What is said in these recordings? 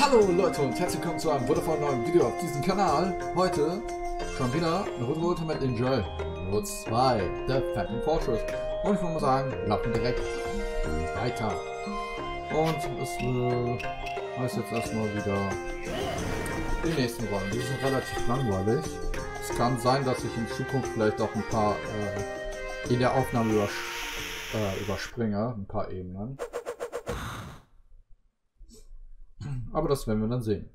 Hallo Leute und herzlich willkommen zu einem wundervollen neuen Video auf diesem Kanal. Heute schon wieder Naruto Ultimate Ninja Heroes 2, der Fatten Fortress. Und ich muss sagen, laufen direkt weiter. Und es heißt jetzt erstmal wieder die nächsten Runden. Die sind relativ langweilig. Es kann sein, dass ich in Zukunft vielleicht auch ein paar in der Aufnahme überspringe, ein paar Ebenen. Aber das werden wir dann sehen.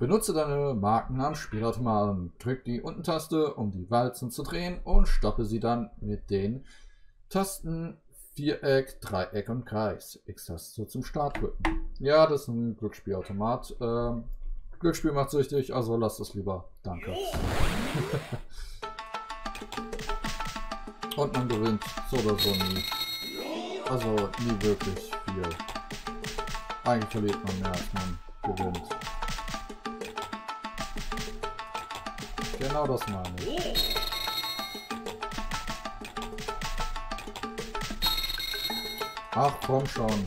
Benutze deine Marken am Spielautomaten. Drück die Unten-Taste, um die Walzen zu drehen, und stoppe sie dann mit den Tasten Viereck, Dreieck und Kreis. X-Taste zum Start drücken. Ja, das ist ein Glücksspielautomat. Glücksspiel macht süchtig, also lasst es lieber. Danke. Und man gewinnt so oder so nie. Also nie wirklich viel. Eigentlich verliert man mehr, als man gewinnt. Genau das meine ich. Ach komm schon.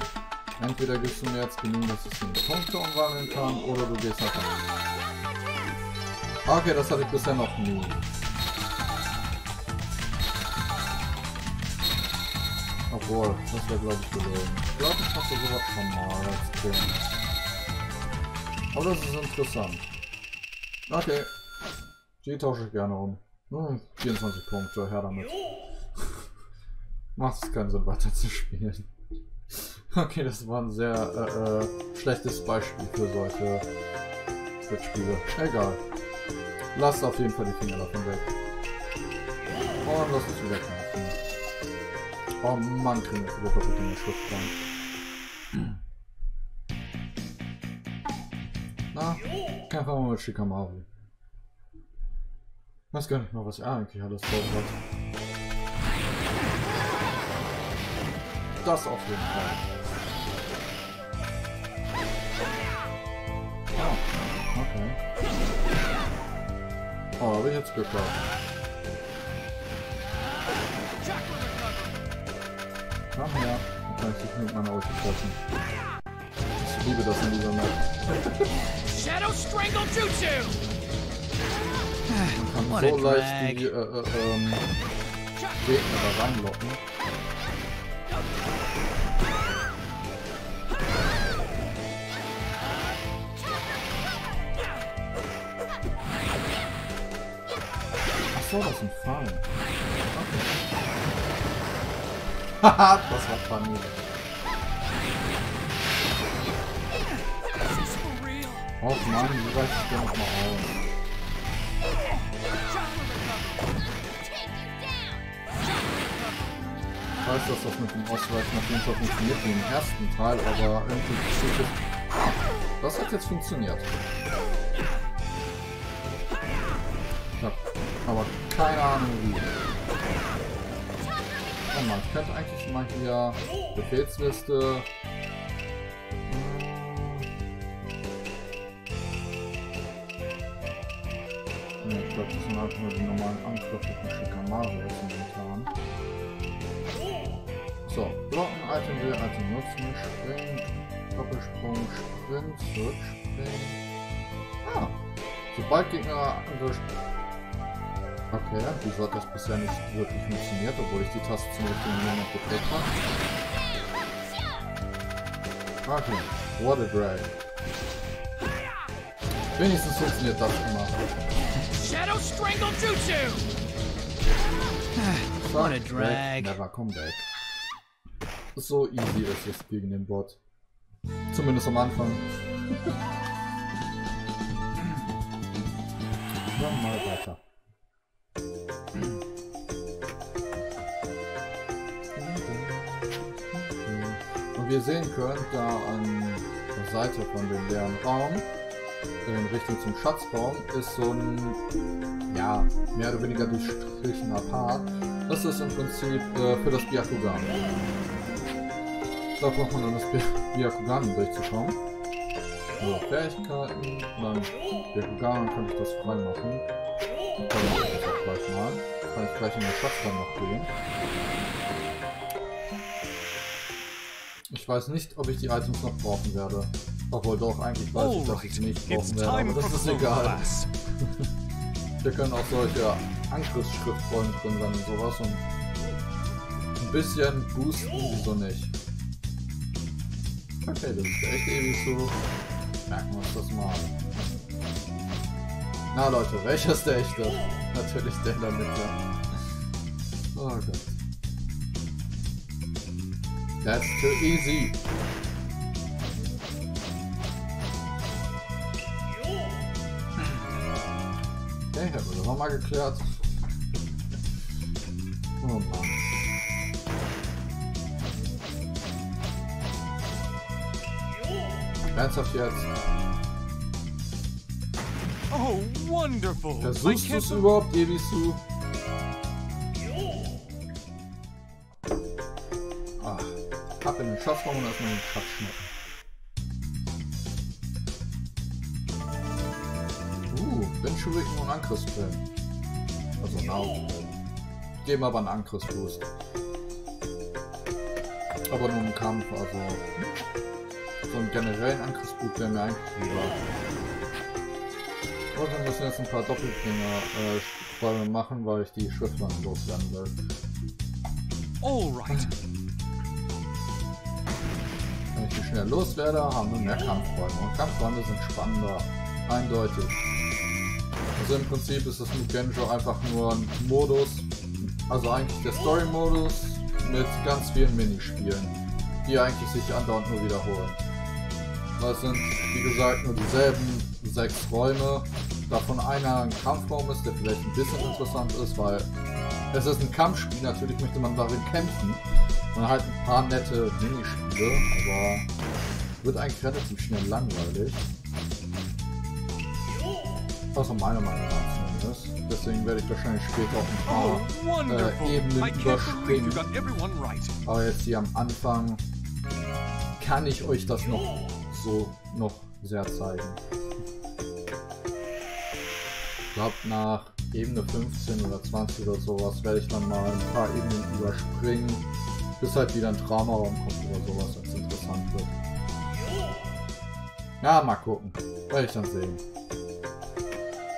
Entweder gibst du mir jetzt genug, dass ich in Punkte umwandeln kann, oder du gehst nach vorne. Okay, das hatte ich bisher noch nie. Obwohl, das wäre glaube ich gelegen. Ich glaube, ich mache sowas schon mal als Kind. Aber das ist interessant. Okay. Die tausche ich gerne um. 24 Punkte, her damit. Macht es keinen Sinn, weiter zu spielen. Okay, das war ein sehr schlechtes Beispiel für solche Switch-Spiele. Egal. Lasst auf jeden Fall die Finger davon weg. Und lasst es wieder knacken. Oh Mann, kriegen wir überhaupt in den Schriftbank. Na, kämpfen wir mal mit Shikamaru. Ich weiß gar nicht mal, was er eigentlich alles drauf hat. Das auf jeden Fall. Oh, okay. Oh, habe ich jetzt Glück gehabt. Komm her, dann kann ich dich mit meiner Ulti treffen. Ich liebe das in dieser Map. Shadow Strangle Jutsu! Man kann so leicht die Gegner da reinlocken. So, das ist ein Fang. Haha, okay. Das war funny. Oh Mann, wie weiß ich denn nochmal aus? Ich weiß, dass das mit dem Ausweichen auf jeden Fall funktioniert wie im ersten Teil, aber irgendwie geschieht es. Das hat jetzt funktioniert. Aber keine Ahnung wie. Oh Mann, ich könnte eigentlich mal hier Befehlsliste. Ne, ich glaube, das sind halt nur die normalen Angriffe von Shikamaru momentan. So, Blocken, Item will, Item nutzen, Springen, Doppelsprung, Sprint, Zurückspringen. Ah! Sobald Gegner okay, wieso hat das bisher nicht wirklich funktioniert, obwohl ich die Taste zum richtigen Moment gedrückt habe? Okay, what a drag. Wenigstens funktioniert das immer. Shadow Strangle Jutsu! What a drag. Never come back. So easy ist es gegen den Bot. Zumindest am Anfang. Dann mal weiter. Und wie ihr sehen könnt, da an der Seite von dem leeren Raum in Richtung zum Schatzbaum ist so ein, ja, mehr oder weniger durchstrichener Part. Das ist im Prinzip für das Biakugan. Da braucht man dann das Biakugan, um durchzukommen. Also Fähigkeiten, dann Biakugan, kann ich das frei machen. Kann ich das auch gleich mal. Kann ich gleich in den Schatzbaum noch gehen. Ich weiß nicht, ob ich die Items noch brauchen werde. Obwohl doch, eigentlich weiß ich, dass ich sie nicht brauchen werde, aber das ist egal. Wir können auch solche Angriffsschriftrollen drin sein und sowas und ein bisschen boosten, wieso nicht. Okay, das ist echt ewig so. Merken wir uns das mal. Na Leute, welcher ist der echte? Natürlich der in der Mitte. Oh Gott. That's too easy. Okay, haben wir das nochmal geklärt. Oh Mann. Ernsthaft jetzt? Oh, wonderful! Versuchst du es überhaupt, Ebisu? Ah, ab in den Schatzraum und erstmal den Schatz schnappen. Windschuriken und Angriffspillen. Also Nahrungspillen. Geben aber einen Angriffsboost. Aber nur im Kampf, also. So einen generellen Angriffsboost wäre mir eigentlich lieber. Und wir müssen jetzt ein paar Doppeldinger machen, weil ich die Schriftwand loswerden will. Alright. Wenn ich die schnell loswerde, haben wir mehr Kampfräume. Und Kampfräume sind spannender. Eindeutig. Also im Prinzip ist das Mugenjo einfach nur ein Modus, also eigentlich der Story-Modus mit ganz vielen Minispielen, die eigentlich sich andauernd nur wiederholen. Das sind, wie gesagt, nur dieselben 6 Räume, davon einer ein Kampfraum ist, der vielleicht ein bisschen interessant ist, weil es ist ein Kampfspiel, natürlich möchte man darin kämpfen und halt ein paar nette Minispiele, aber wird eigentlich relativ schnell langweilig. Also meiner Meinung nach zumindest. Deswegen werde ich wahrscheinlich später auch ein paar Ebenen überspringen. Aber jetzt hier am Anfang kann ich euch das noch sehr zeigen. Ich glaube nach Ebene 15 oder 20 oder sowas werde ich dann mal ein paar Ebenen überspringen. Bis halt wieder ein Traumaraum kommt oder sowas, wenn es interessant wird. Ja, mal gucken. Werde ich dann sehen.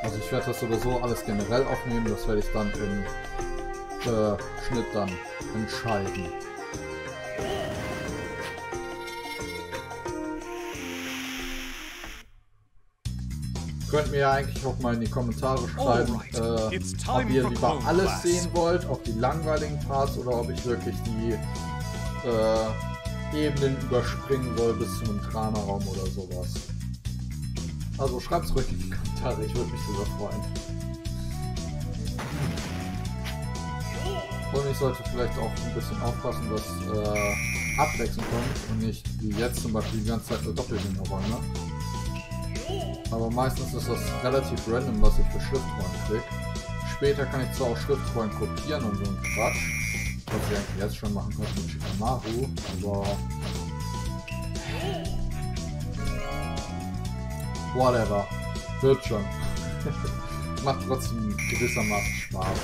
Also ich werde das sowieso alles generell aufnehmen, das werde ich dann im Schnitt dann entscheiden. Könnt mir ja eigentlich auch mal in die Kommentare schreiben, ob ihr lieber alles sehen wollt, ob die langweiligen Parts oder ob ich wirklich die Ebenen überspringen soll bis zum Trainerraum oder sowas. Also schreibt's ruhig in die Kommentare, ich würde mich sogar freuen. Und ich sollte vielleicht auch ein bisschen aufpassen, dass Abwechslung kommt und nicht wie jetzt zum Beispiel die ganze Zeit für Doppeldinger-Räume. Aber meistens ist das relativ random, was ich für Schriftrollen krieg. Später kann ich zwar auch Schriftrollen kopieren und so einen Quatsch, was ich eigentlich jetzt schon machen könnte mit Shikamaru, aber... Whatever. Wird schon. Macht trotzdem gewissermaßen Spaß.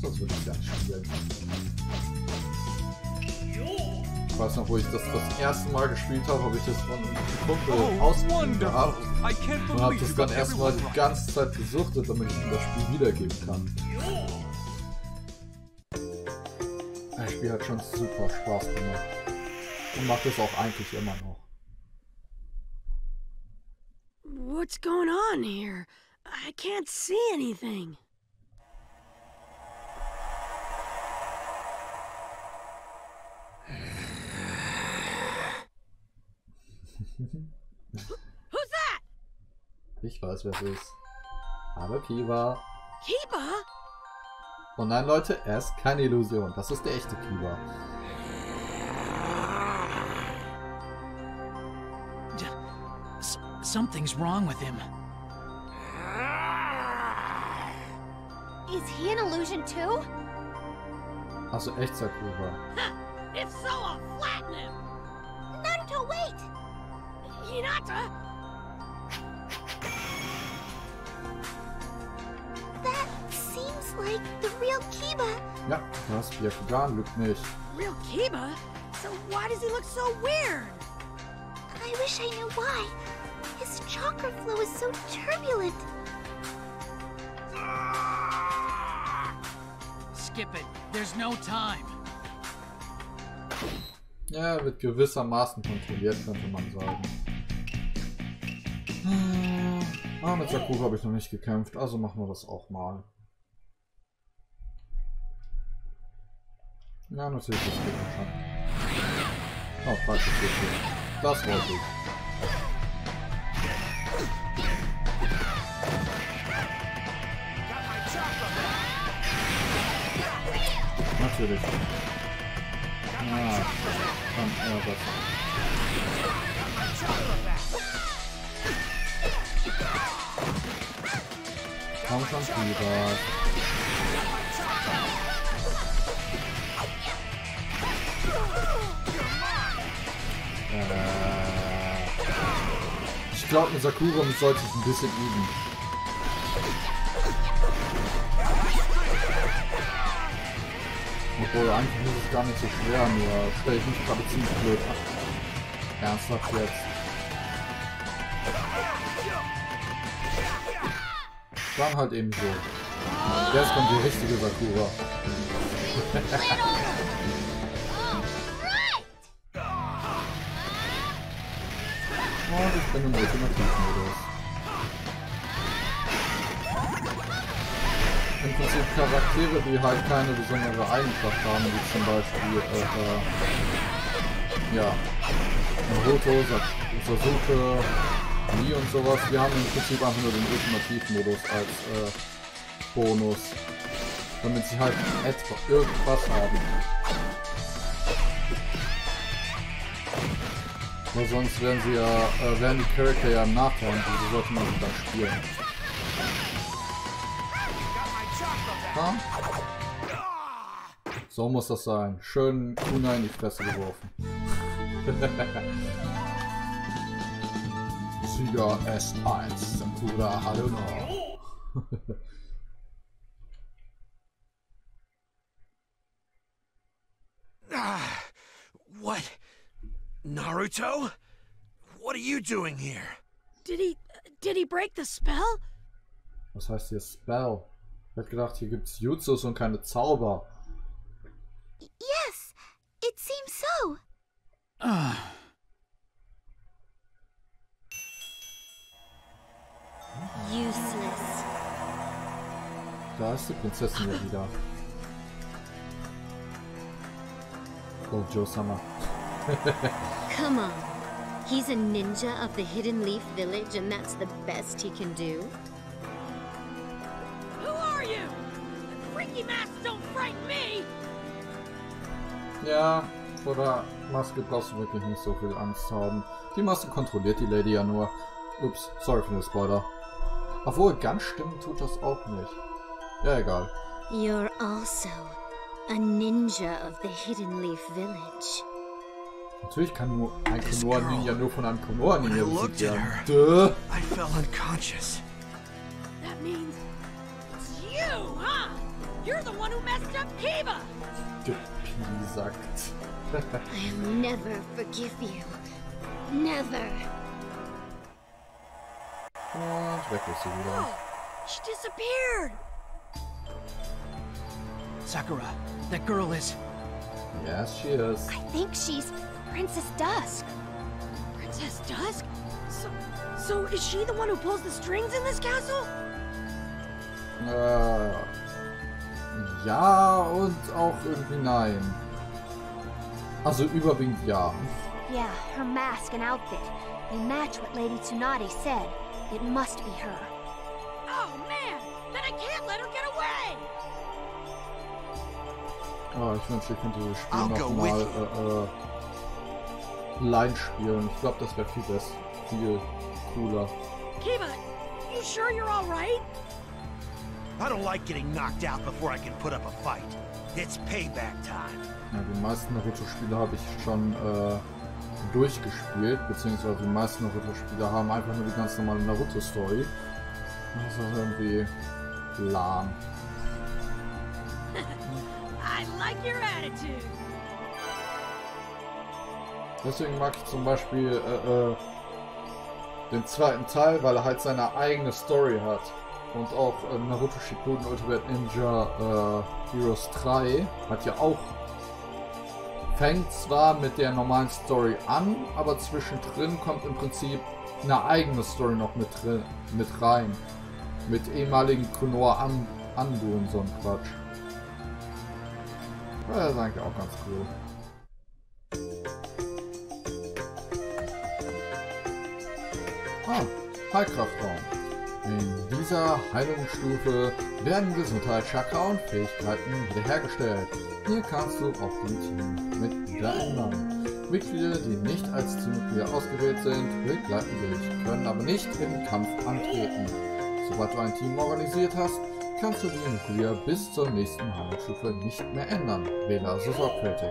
Sonst würde ich gar nicht spielen. Ich weiß noch, wo ich das erste Mal gespielt habe, habe ich das von einem Kumpel ausgeliehen gehabt. Und habe das dann erstmal die ganze Zeit gesuchtet, damit ich ihm das Spiel wiedergeben kann. Das Spiel hat schon super Spaß gemacht. Und macht es auch eigentlich immer noch. What's going on here? I can't see anything. Who's that? Ich weiß, wer es ist. Hallo Kiba. Kiba? Oh nein, Leute, er ist keine Illusion. Das ist der echte Kiba. Something's wrong with him. Is he an illusion too? Also echt Sakura. If so, I'll flatten him. Naruto, wait! Hinata! That seems like the real Kiba. Ja, das Biakugan lügt nicht. Real Kiba? So why does he look so weird? I wish I knew why. His chakra flow is so turbulent. Skip it. There's no time. Ja, er wird gewissermaßen kontrolliert, könnte man sagen. Ah, mit Sakura habe ich noch nicht gekämpft, also machen wir das auch mal. Ja, natürlich, das geht schon. Oh, falsch, das geht schon. Das wollte ich. Natürlich. Ja, dann eher das. Komm schon, Kiba. Ich glaube, mit Sakura sollte ich ein bisschen üben. Obwohl, eigentlich ist es gar nicht so schwer, nur stelle ich mich gerade ziemlich blöd ab. Ernsthaft jetzt. Dann halt eben so. Jetzt kommt die richtige Sakura. Und ich bin im Ultimativmodus. Im Prinzip Charaktere, die halt keine besondere Eigenschaft haben, wie zum Beispiel ja, Naruto, Sasuke, Lee und sowas, die haben im Prinzip einfach nur den Ultimativmodus als Bonus, damit sie halt irgendwas haben. Weil sonst werden sie ja, werden die Charakter ja im Nachteil und so sollte man dann spielen. Ja? So muss das sein. Schön Kunai in die Fresse geworfen. Sieger S1, Sakura, hallo noch. What? Naruto? What are you doing here? Did he break the spell? Was heißt hier Spell? Ich hätte gedacht, hier gibt's Jutsus und keine Zauber. Yes, it seems so. Useless. Da ist die Prinzessin ja wieder. Oh, Joe-sama. Come on. He's a ninja of the Hidden Leaf Village and that's the best he can do? Who are you? The freaky masks don't frighten me! Ja, vor der Maske brauchst du wirklich nicht so viel Angst haben. Die Maske kontrolliert die Lady ja nur. Ups, sorry für den Spoiler. Obwohl, ganz stimmen tut das auch nicht. Ja, egal. You're also a ninja of the Hidden Leaf Village. Natürlich kann nur ein Konoha-Ninja nur von einem Konoha-Ninja besiegt werden. I fell unconscious. That means it's you, huh? You're the one who messed up Kiba. Gepiesackt. I'll never forgive you. Never. Und weg ist sie wieder. Oh, she disappeared. Sakura, that girl is. Yes, she is. I think she's Princess Dusk. Princess Dusk? So is she the one who pulls the strings in this castle? Ja und auch irgendwie nein. Also überwiegend ja. Yeah, her mask and outfit. They match what Lady Tsunade said. It must be her. Oh man, then I can't let her get away! Oh, ich wünschte, ich könnte dieses Spiel nochmal Line spielen. Ich glaube, das wäre viel besser, viel cooler. Kiba, you sure you're all right? I don't like getting knocked out before I can put up a fight. It's payback time. Ja, die meisten Naruto-Spiele habe ich schon durchgespielt, beziehungsweise die meisten Naruto-Spiele haben einfach nur die ganz normale Naruto-Story. Das ist irgendwie lahm. I like your attitude. Deswegen mag ich zum Beispiel den zweiten Teil, weil er halt seine eigene Story hat. Und auch Naruto Shippuden Ultimate Ninja Heroes 3 hat ja auch, fängt zwar mit der normalen Story an, aber zwischendrin kommt im Prinzip eine eigene Story noch mit drin, mit rein. Mit ehemaligen Konoha Anbu und so ein Quatsch. Das ist eigentlich auch ganz cool. Ah, Heilkraftraum. In dieser Heilungsstufe werden Gesundheit, Chakra und Fähigkeiten wiederhergestellt. Hier kannst du auch den Teammitglieder ändern. Mitglieder, die nicht als Teammitglieder ausgewählt sind, begleiten dich, können aber nicht im Kampf antreten. Sobald du ein Team organisiert hast, kannst du die Mitglieder bis zur nächsten Heilungsstufe nicht mehr ändern. Wähle also sorgfältig.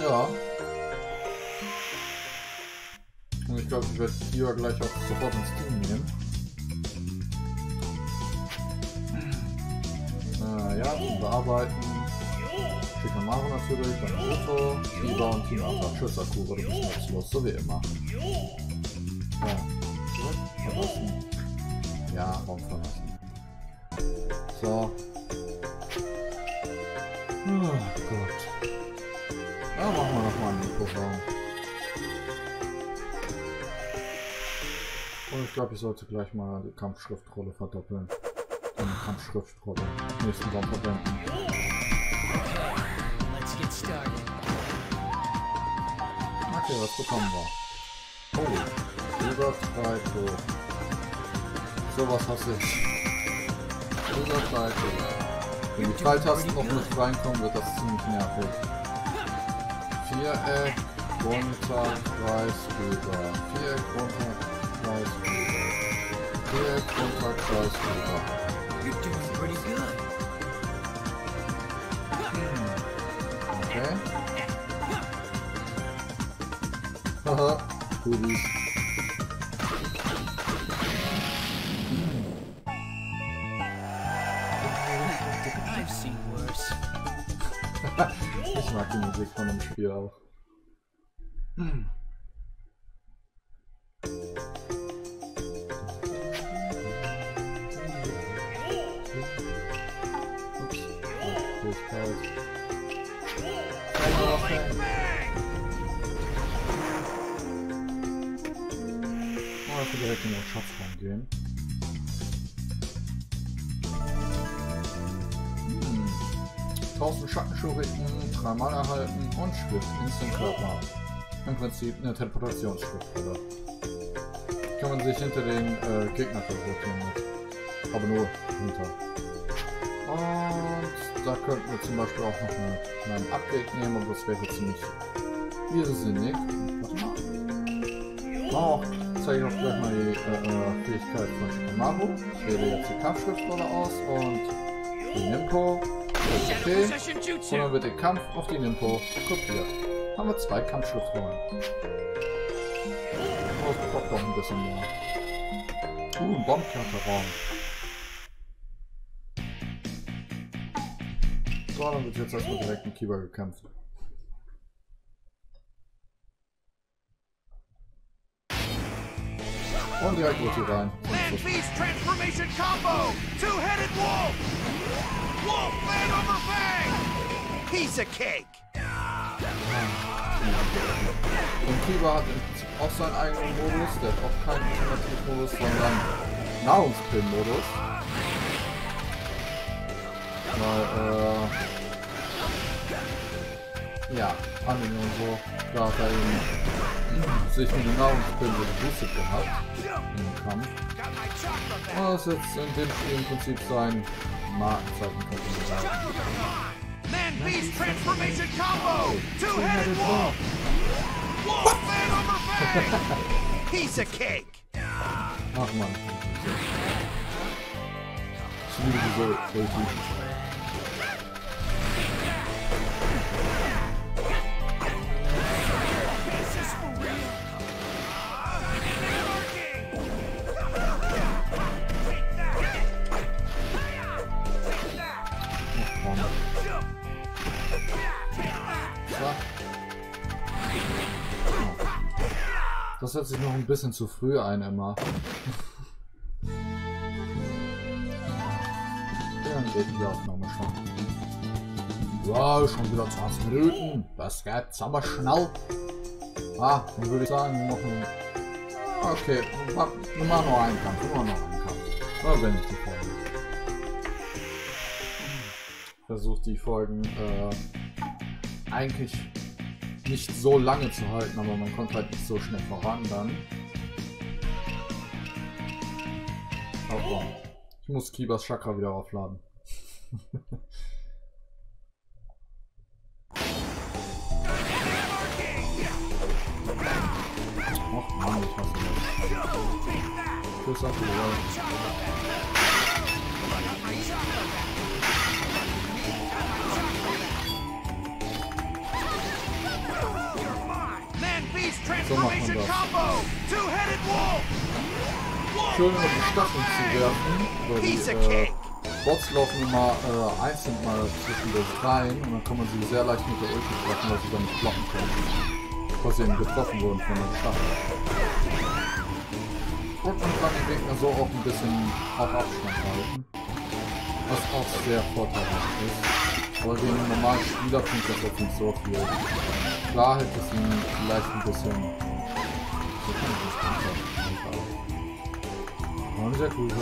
Ja. Und ich glaube, ich werde Kiba gleich auch sofort ins Team nehmen. Ja, und bearbeiten. Shikamaru natürlich, dann Naruto, Kiba und Team Attack, Sakura, das ist nutzlos, so wie immer. Ja, verlassen. Ja, Raum verlassen. So. Oh Gott. Da machen wir nochmal einen Mikrofon. Und ich glaube, ich sollte gleich mal die Kampfschriftrolle verdoppeln. Eine Kampfschriftrolle. Nächsten Raum verwenden. Okay, was bekommen wir? Oh, Übertreibung. Sowas hasse ich. Wenn die Pfeiltasten noch nicht reinkommen, wird das ziemlich nervig. Viereck, runter, Kreis, rüber. Viereck, runter, Kreis, rüber. Viereck, runter, Kreis, rüber. Okay. Haha, Kudis. Ich mag die Musik von dem Spiel auch. Ups, das ist kalt. Oh, ich will direkt in den Schatzraum gehen. Tausend Schattenschuriken, 3-mal erhalten und Schrift Instant Körper. Im Prinzip eine Teleportationsschriftquelle. Kann man sich hinter den Gegner teleportieren mit. Aber nur hinter. Und da könnten wir zum Beispiel auch noch einen kleinen Update nehmen, aber das wäre ziemlich irrsinnig. Warte mal. Auch zeige ich euch gleich mal die Fähigkeit von Shikamaru. Ich wähle jetzt die Kampfschriftrolle aus und die Nimpo. Okay. Und dann wird der Kampf auf die Nimpo kopiert. Haben wir 2 Kampfschriftrollen. Oh, ich brauche doch ein bisschen mehr. Ein Bombkörperraum. So, dann wird jetzt erstmal direkt mit Kiba gekämpft. Und direkt wird hier rein. Wolf, man over bang! Piece of cake! Und Kiba hat im Prinzip auch seinen eigenen Modus, der hat auch keinen Alternativmodus, sondern Nahrungspillenmodus. Weil, ja, Anime und so, da hat er eben sich mit den Nahrungspillen geboostet gehabt im Kampf. Und das ist jetzt in dem Spiel im Prinzip sein Markenzeichen. Man Beast Transformation Combo! Two-headed Wolf! Wolf Man over Bang! Piece of Cake! Ach man. Ich liebe diese Ulti. Das hört sich noch ein bisschen zu früh ein, Emma. Dann geht die Aufnahme schon. Wow, schon wieder 20 Minuten. Das geht's aber schnell. Ah, dann würde ich sagen, noch ein... Okay, immer noch einen Kampf, immer noch einen Kampf. Da bin ich die Folge. Versuche die Folgen eigentlich nicht so lange zu halten, aber man kommt halt nicht so schnell voran dann. Aber ich muss Kibas Chakra wieder aufladen. Och Mann, ich hasse das. Tschüss, Sakura. So macht man das. Schön, um die Stacheln zu werfen, weil die Bots laufen immer einzeln mal zwischen das rein und dann kann man sie sehr leicht mit der Ulti treffen, dass sie dann nicht blocken können, falls sie eben getroffen wurden von den Stacheln. Und man kann den Gegner so auch ein bisschen auf Abstand halten, was auch sehr vorteilhaft ist. Aber gegen einen normalen Spieler bringt das jetzt nicht so viel. Klar hätte es ihn vielleicht ein bisschen... Und der Kuba.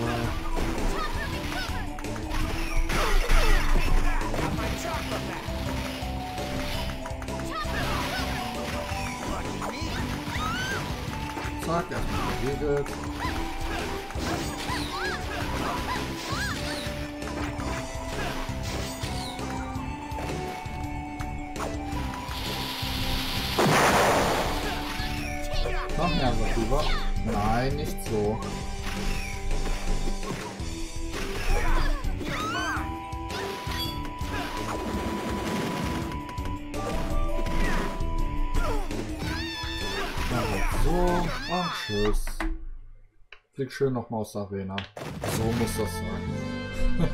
Zack, erstmal geregelt. Noch mehr drüber? Nein, nicht so. So, und tschüss. Flieg schön nochmal aus der Arena. So muss das sein.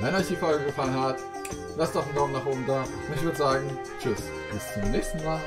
Wenn euch die Folge gefallen hat, lasst doch einen Daumen nach oben da. Und ich würde sagen, tschüss, bis zum nächsten Mal.